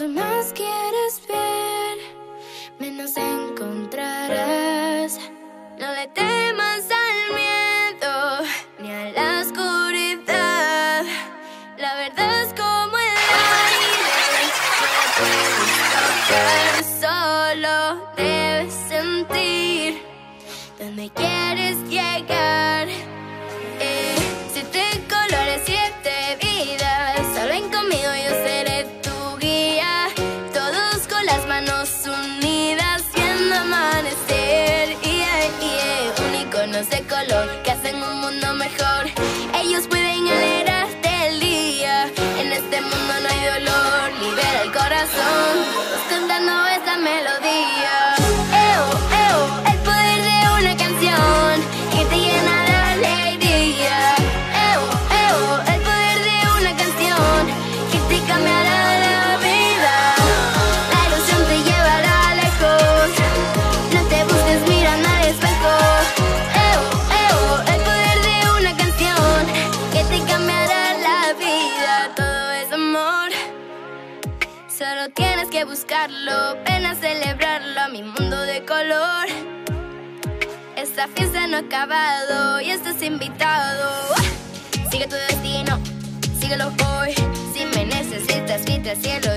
Cuanto más quieres ver, menos encontrarás. No le temas al miedo ni a la oscuridad. La verdad es como el aire, no la puedes tocar. Solo debes sentir donde quieres llegar. De color, que hacen un mundo mejor. Ellos pueden alegrarte el día. En este mundo no hay dolor. Libera el corazón, cantando esta melodía. Eo, eo, el poder de una canción que te llena de alegría. Eo, eo, el poder de una canción que te cambiará la vida. La ilusión te llevará lejos. No te busques, mira al espejo. Solo tienes que buscarlo, ven a celebrarlo a mi mundo de color. Esta fiesta no ha acabado y estás invitado. Sigue tu destino, síguelo hoy. Si me necesitas, grita al cielo.